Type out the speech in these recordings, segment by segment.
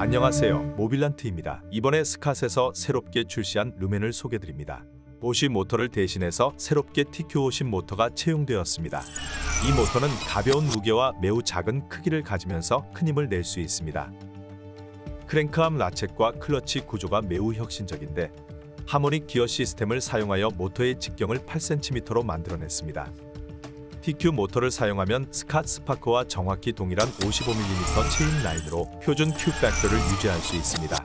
안녕하세요, 모빌란트입니다. 이번에 스캇에서 새롭게 출시한 루멘을 소개드립니다. 보쉬 모터를 대신해서 새롭게 TQ50 모터가 채용되었습니다. 이 모터는 가벼운 무게와 매우 작은 크기를 가지면서 큰 힘을 낼 수 있습니다. 크랭크암 라쳇과 클러치 구조가 매우 혁신적인데 하모닉 기어 시스템을 사용하여 모터의 직경을 8cm로 만들어냈습니다. TQ 모터를 사용하면 스캇 스파크와 정확히 동일한 55mm 체인 라인으로 표준 Q-팩터를 유지할 수 있습니다.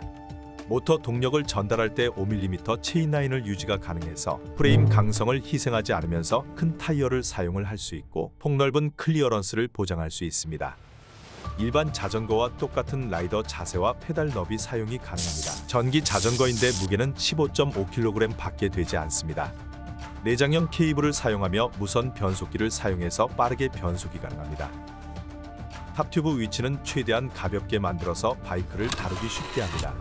모터 동력을 전달할 때 5mm 체인 라인을 유지가 가능해서 프레임 강성을 희생하지 않으면서 큰 타이어를 사용을 할 수 있고 폭넓은 클리어런스를 보장할 수 있습니다. 일반 자전거와 똑같은 라이더 자세와 페달 너비 사용이 가능합니다. 전기 자전거인데 무게는 15.5kg 밖에 되지 않습니다. 내장형 케이블을 사용하며 무선 변속기를 사용해서 빠르게 변속이 가능합니다. 탑튜브 위치는 최대한 가볍게 만들어서 바이크를 다루기 쉽게 합니다.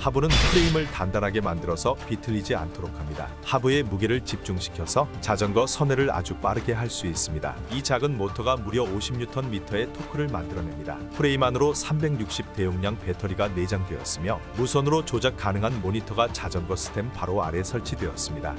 하부는 프레임을 단단하게 만들어서 비틀리지 않도록 합니다. 하부의 무게를 집중시켜서 자전거 선회를 아주 빠르게 할 수 있습니다. 이 작은 모터가 무려 50Nm의 토크를 만들어냅니다. 프레임 안으로 360 대용량 배터리가 내장되었으며 무선으로 조작 가능한 모니터가 자전거 스탠 바로 아래 설치되었습니다.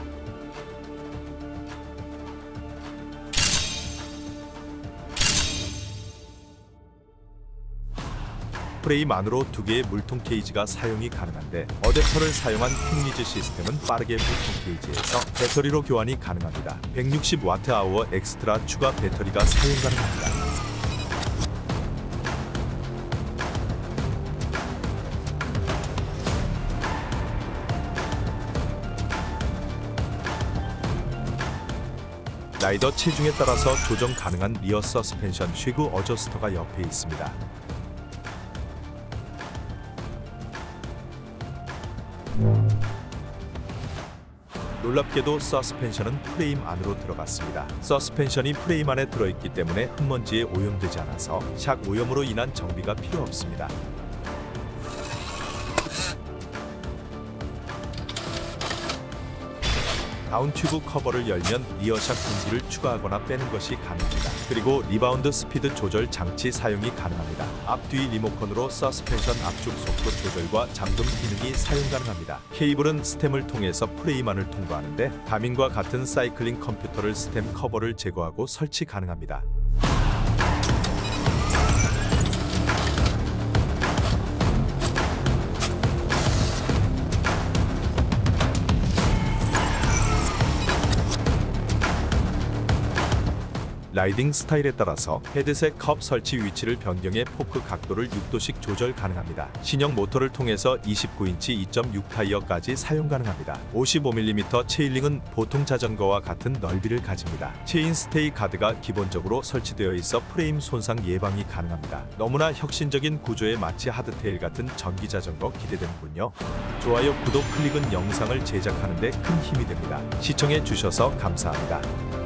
프레임 안으로 2개의 물통 케이지가 사용이 가능한데 어댑터를 사용한 퀵리즈 시스템은 빠르게 물통 케이지에서 배터리로 교환이 가능합니다. 160Wh 엑스트라 추가 배터리가 사용 가능합니다. 라이더 체중에 따라서 조정 가능한 리어 서스펜션 쉐구 어저스터가 옆에 있습니다. 놀랍게도 서스펜션은 프레임 안으로 들어갔습니다. 서스펜션이 프레임 안에 들어있기 때문에 흙먼지에 오염되지 않아서 샥 오염으로 인한 정비가 필요 없습니다. 다운튜브 커버를 열면 리어샥 공기를 추가하거나 빼는 것이 가능합니다. 그리고 리바운드 스피드 조절 장치 사용이 가능합니다. 앞뒤 리모컨으로 서스펜션 압축 속도 조절과 잠금 기능이 사용 가능합니다. 케이블은 스템을 통해서 프레임 안을 통과하는데 가민과 같은 사이클링 컴퓨터를 스템 커버를 제거하고 설치 가능합니다. 라이딩 스타일에 따라서 헤드셋 컵 설치 위치를 변경해 포크 각도를 6도씩 조절 가능합니다. 신형 모터를 통해서 29인치 2.6 타이어까지 사용 가능합니다. 55mm 체인링은 보통 자전거와 같은 넓이를 가집니다. 체인 스테이 가드가 기본적으로 설치되어 있어 프레임 손상 예방이 가능합니다. 너무나 혁신적인 구조에 마치 하드테일 같은 전기 자전거 기대되는군요. 좋아요, 구독, 클릭은 영상을 제작하는 데 큰 힘이 됩니다. 시청해 주셔서 감사합니다.